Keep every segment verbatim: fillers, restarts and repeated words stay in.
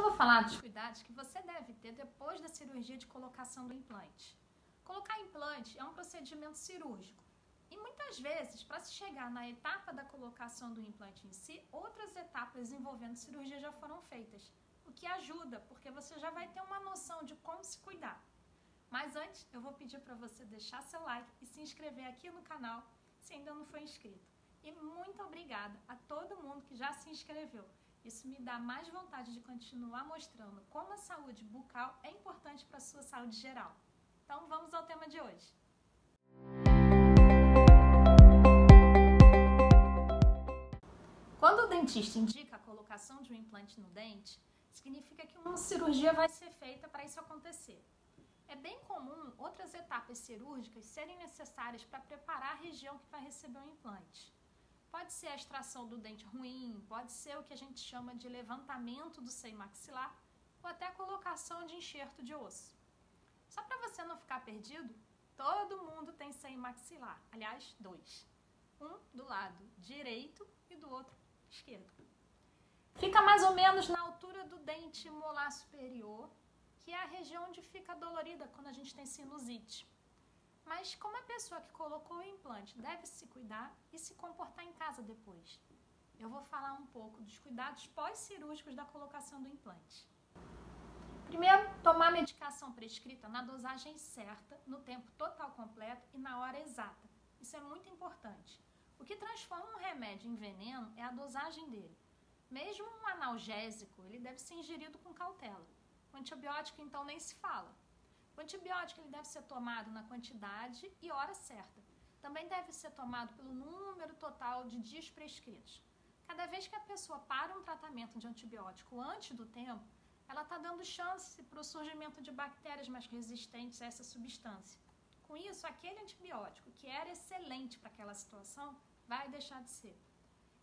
eu vou falar dos cuidados que você deve ter depois da cirurgia de colocação do implante. Colocar implante é um procedimento cirúrgico e muitas vezes, para se chegar na etapa da colocação do implante em si, outras etapas envolvendo cirurgia já foram feitas, o que ajuda, porque você já vai ter uma noção de como se cuidar. Mas antes, eu vou pedir para você deixar seu like e se inscrever aqui no canal, se ainda não foi inscrito. E muito obrigada a todo mundo que já se inscreveu. Isso me dá mais vontade de continuar mostrando como a saúde bucal é importante para a sua saúde geral. Então vamos ao tema de hoje. Quando o dentista indica a colocação de um implante no dente, significa que uma cirurgia vai ser feita para isso acontecer. É bem comum outras etapas cirúrgicas serem necessárias para preparar a região que vai receber o implante. Pode ser a extração do dente ruim, pode ser o que a gente chama de levantamento do seio maxilar ou até a colocação de enxerto de osso. Só para você não ficar perdido, todo mundo tem seio maxilar, aliás, dois. Um do lado direito e do outro esquerdo. Fica mais ou menos na altura do dente molar superior, que é a região onde fica dolorida quando a gente tem sinusite. Mas como a pessoa que colocou o implante deve se cuidar e se comportar em casa depois? Eu vou falar um pouco dos cuidados pós-cirúrgicos da colocação do implante. Primeiro, tomar a medicação prescrita na dosagem certa, no tempo total completo e na hora exata. Isso é muito importante. O que transforma um remédio em veneno é a dosagem dele. Mesmo um analgésico, ele deve ser ingerido com cautela. O antibiótico, então, nem se fala. O antibiótico ele deve ser tomado na quantidade e hora certa. Também deve ser tomado pelo número total de dias prescritos. Cada vez que a pessoa para um tratamento de antibiótico antes do tempo, ela está dando chance para o surgimento de bactérias mais resistentes a essa substância. Com isso, aquele antibiótico que era excelente para aquela situação vai deixar de ser.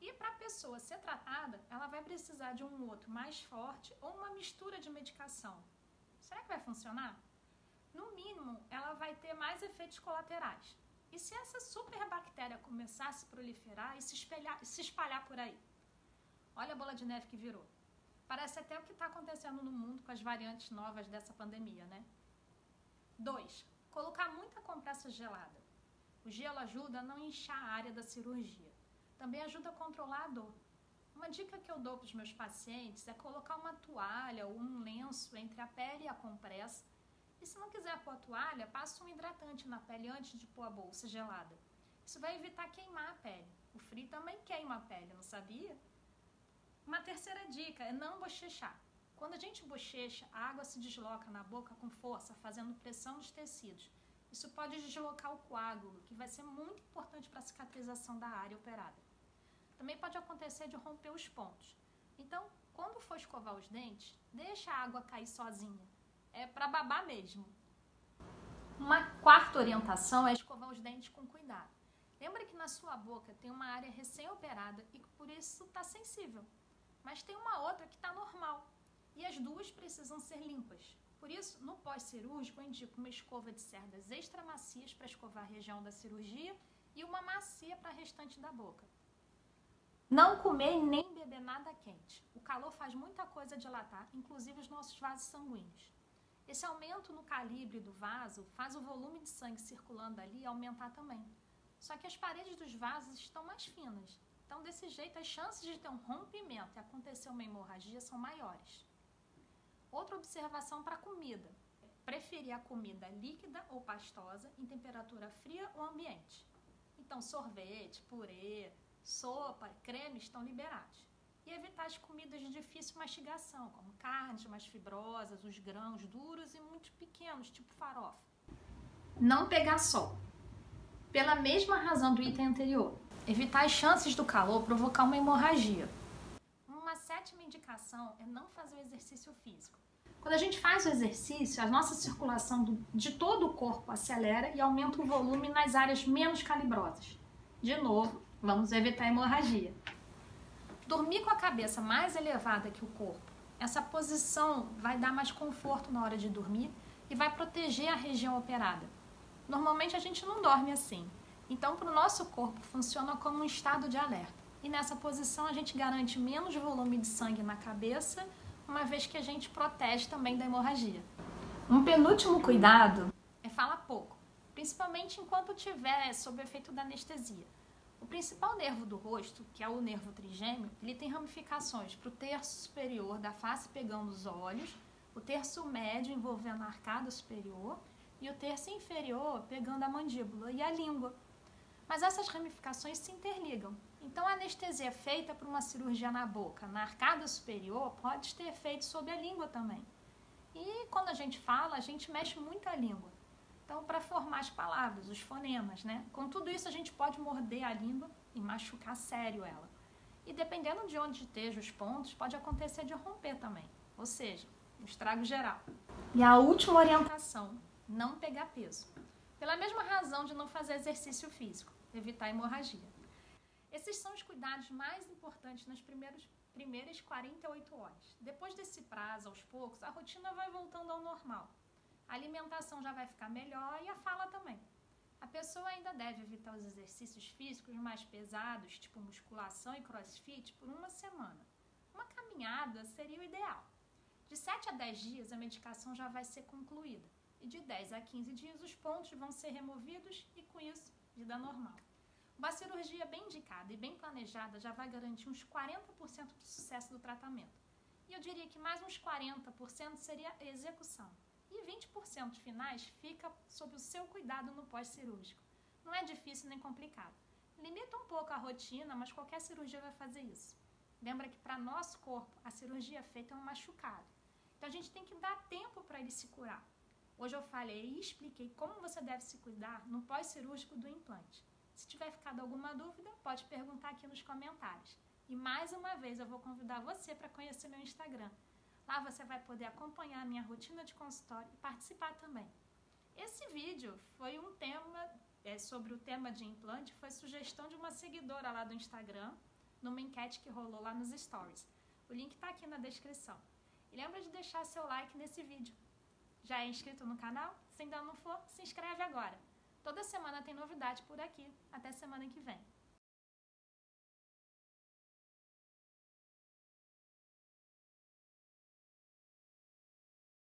E para a pessoa ser tratada, ela vai precisar de um outro mais forte ou uma mistura de medicação. Será que vai funcionar? No mínimo, ela vai ter mais efeitos colaterais. E se essa superbactéria começar a se proliferar e se, espelhar, se espalhar por aí? Olha a bola de neve que virou. Parece até o que está acontecendo no mundo com as variantes novas dessa pandemia, né? dois. Colocar muita compressa gelada. O gelo ajuda a não inchar a área da cirurgia. Também ajuda a controlar a dor. Uma dica que eu dou para os meus pacientes é colocar uma toalha ou um lenço entre a pele e a compressa. E se não quiser pôr a toalha, passa um hidratante na pele antes de pôr a bolsa gelada. Isso vai evitar queimar a pele. O frio também queima a pele, não sabia? Uma terceira dica é não bochechar. Quando a gente bochecha, a água se desloca na boca com força, fazendo pressão nos tecidos. Isso pode deslocar o coágulo, que vai ser muito importante para a cicatrização da área operada. Também pode acontecer de romper os pontos. Então, quando for escovar os dentes, deixa a água cair sozinha. É para babar mesmo. Uma quarta orientação é escovar os dentes com cuidado. Lembra que na sua boca tem uma área recém-operada e que por isso está sensível. Mas tem uma outra que está normal. E as duas precisam ser limpas. Por isso, no pós-cirúrgico, eu indico uma escova de cerdas extra macias para escovar a região da cirurgia e uma macia para a restante da boca. Não comer e nem beber nada quente. O calor faz muita coisa dilatar, inclusive os nossos vasos sanguíneos. Esse aumento no calibre do vaso faz o volume de sangue circulando ali aumentar também. Só que as paredes dos vasos estão mais finas. Então, desse jeito, as chances de ter um rompimento e acontecer uma hemorragia são maiores. Outra observação para a comida. Preferir a comida líquida ou pastosa em temperatura fria ou ambiente. Então, sorvete, purê, sopa, creme estão liberados. E evitar as comidas de difícil mastigação, como carnes mais fibrosas, os grãos duros e muito pequenos, tipo farofa. Não pegar sol. Pela mesma razão do item anterior, evitar as chances do calor provocar uma hemorragia. Uma sétima indicação é não fazer o exercício físico. Quando a gente faz o exercício, a nossa circulação do, de todo o corpo acelera e aumenta o volume nas áreas menos calibrosas. De novo, vamos evitar a hemorragia. Dormir com a cabeça mais elevada que o corpo. Essa posição vai dar mais conforto na hora de dormir e vai proteger a região operada. Normalmente a gente não dorme assim. Então, para o nosso corpo, funciona como um estado de alerta. E nessa posição a gente garante menos volume de sangue na cabeça, uma vez que a gente protege também da hemorragia. Um penúltimo cuidado é falar pouco, principalmente enquanto estiver sob o efeito da anestesia. O principal nervo do rosto, que é o nervo trigêmeo, ele tem ramificações para o terço superior da face pegando os olhos, o terço médio envolvendo a arcada superior e o terço inferior pegando a mandíbula e a língua. Mas essas ramificações se interligam. Então a anestesia feita por uma cirurgia na boca, na arcada superior, pode ter efeito sobre a língua também. E quando a gente fala, a gente mexe muito a língua. Então, para formar as palavras, os fonemas, né? Com tudo isso, a gente pode morder a língua e machucar sério ela. E dependendo de onde estejam os pontos, pode acontecer de romper também. Ou seja, um estrago geral. E a última orientação, não pegar peso. Pela mesma razão de não fazer exercício físico, evitar hemorragia. Esses são os cuidados mais importantes nas primeiros, primeiras quarenta e oito horas. Depois desse prazo, aos poucos, a rotina vai voltando ao normal. A alimentação já vai ficar melhor e a fala também. A pessoa ainda deve evitar os exercícios físicos mais pesados, tipo musculação e crossfit, por uma semana. Uma caminhada seria o ideal. De sete a dez dias, a medicação já vai ser concluída. E de dez a quinze dias, os pontos vão ser removidos e, com isso, vida normal. Uma cirurgia bem indicada e bem planejada já vai garantir uns quarenta por cento do sucesso do tratamento. E eu diria que mais uns quarenta por cento seria execução. E vinte por cento finais fica sob o seu cuidado no pós-cirúrgico. Não é difícil nem complicado. Limita um pouco a rotina, mas qualquer cirurgia vai fazer isso. Lembra que para nosso corpo, a cirurgia feita é um machucado. Então a gente tem que dar tempo para ele se curar. Hoje eu falei e expliquei como você deve se cuidar no pós-cirúrgico do implante. Se tiver ficado alguma dúvida, pode perguntar aqui nos comentários. E mais uma vez eu vou convidar você para conhecer meu Instagram. Lá você vai poder acompanhar a minha rotina de consultório e participar também. Esse vídeo foi um tema é, sobre o tema de implante, foi sugestão de uma seguidora lá do Instagram, numa enquete que rolou lá nos stories. O link está aqui na descrição. E lembra de deixar seu like nesse vídeo. Já é inscrito no canal? Se ainda não for, se inscreve agora. Toda semana tem novidade por aqui. Até semana que vem.